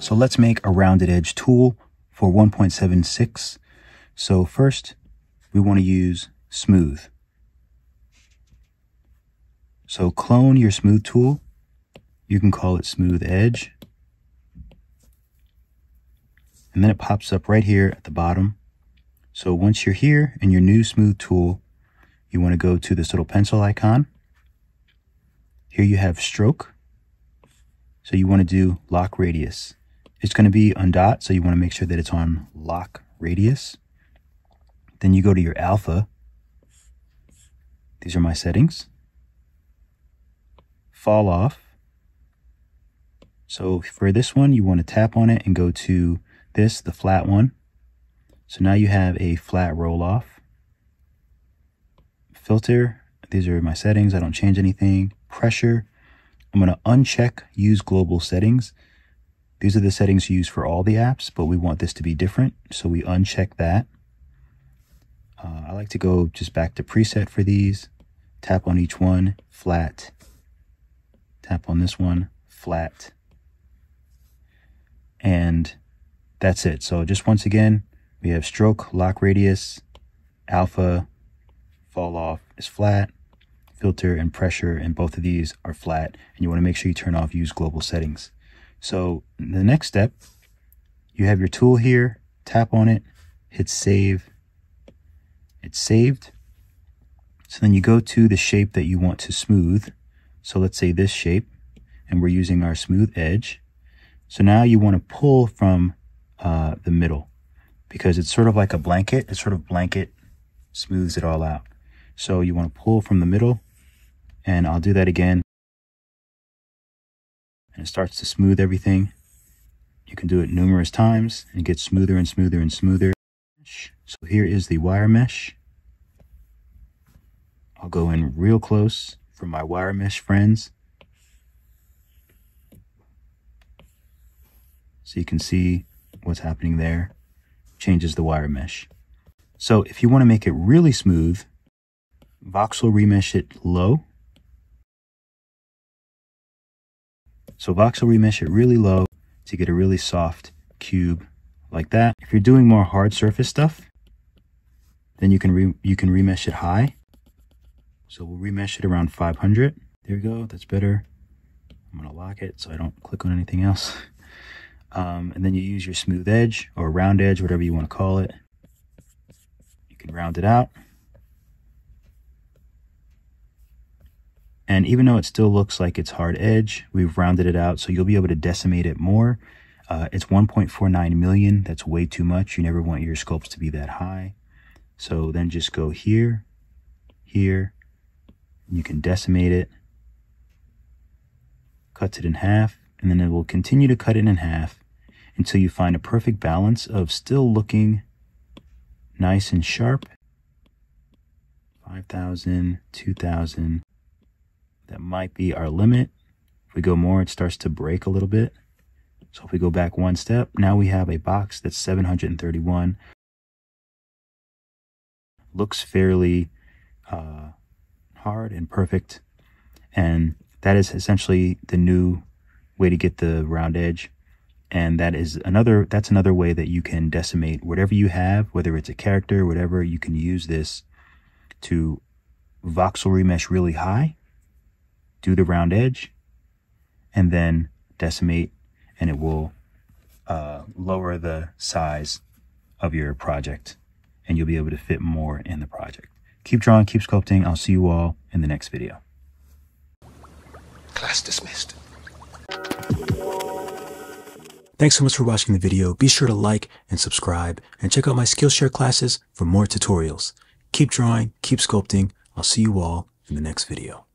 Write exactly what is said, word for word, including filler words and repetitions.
So let's make a rounded edge tool for one point seven six. So first we want to use smooth. So clone your smooth tool. You can call it smooth edge. And then it pops up right here at the bottom. So once you're here in your new smooth tool, you want to go to this little pencil icon. Here you have stroke. So you want to do lock radius. It's going to be on dot, so you want to make sure that it's on lock radius. Then you go to your alpha. These are my settings. Fall off. So for this one, you want to tap on it and go to this, the flat one. So now you have a flat roll off. Filter. These are my settings. I don't change anything. Pressure. I'm going to uncheck use global settings. These are the settings you use for all the apps, but we want this to be different. So we uncheck that. Uh, I like to go just back to preset for these. Tap on each one, flat. Tap on this one, flat. And that's it. So just once again, we have stroke, lock radius, alpha, fall off is flat. Filter and pressure, and both of these are flat, and you want to make sure you turn off use global settings. So the next step, you have your tool here, tap on it, hit save, it's saved. So then you go to the shape that you want to smooth. So let's say this shape, and we're using our smooth edge. So now you want to pull from uh, the middle, because it's sort of like a blanket, it sort of blanket smooths it all out. So you want to pull from the middle. And I'll do that again. And it starts to smooth everything. You can do it numerous times and it gets smoother and smoother and smoother. So here is the wire mesh. I'll go in real close for my wire mesh friends. So you can see what's happening there. Changes the wire mesh. So if you want to make it really smooth, voxel remesh it low. So voxel remesh it really low to get a really soft cube like that. If you're doing more hard surface stuff, then you can re you can remesh it high. So we'll remesh it around five hundred. There we go. That's better. I'm going to lock it so I don't click on anything else. Um, and then you use your smooth edge or round edge, whatever you want to call it. You can round it out. And even though it still looks like it's hard edge, we've rounded it out, so you'll be able to decimate it more. Uh, it's one point four nine million. That's way too much. You never want your sculpts to be that high. So then just go here, here. You can decimate it. Cuts it in half, and then it will continue to cut it in half until you find a perfect balance of still looking nice and sharp. five thousand, two thousand. That might be our limit. If we go more, it starts to break a little bit. So if we go back one step, now we have a box that's seven hundred thirty-one. Looks fairly uh, hard and perfect. And that is essentially the new way to get the round edge. And that is another, that's another way that you can decimate whatever you have, whether it's a character, whatever, you can use this to voxel remesh really high. Do the round edge and then decimate, and it will uh, lower the size of your project, and you'll be able to fit more in the project. Keep drawing, keep sculpting. I'll see you all in the next video. Class dismissed. Thanks so much for watching the video. Be sure to like and subscribe, and check out my Skillshare classes for more tutorials. Keep drawing, keep sculpting. I'll see you all in the next video.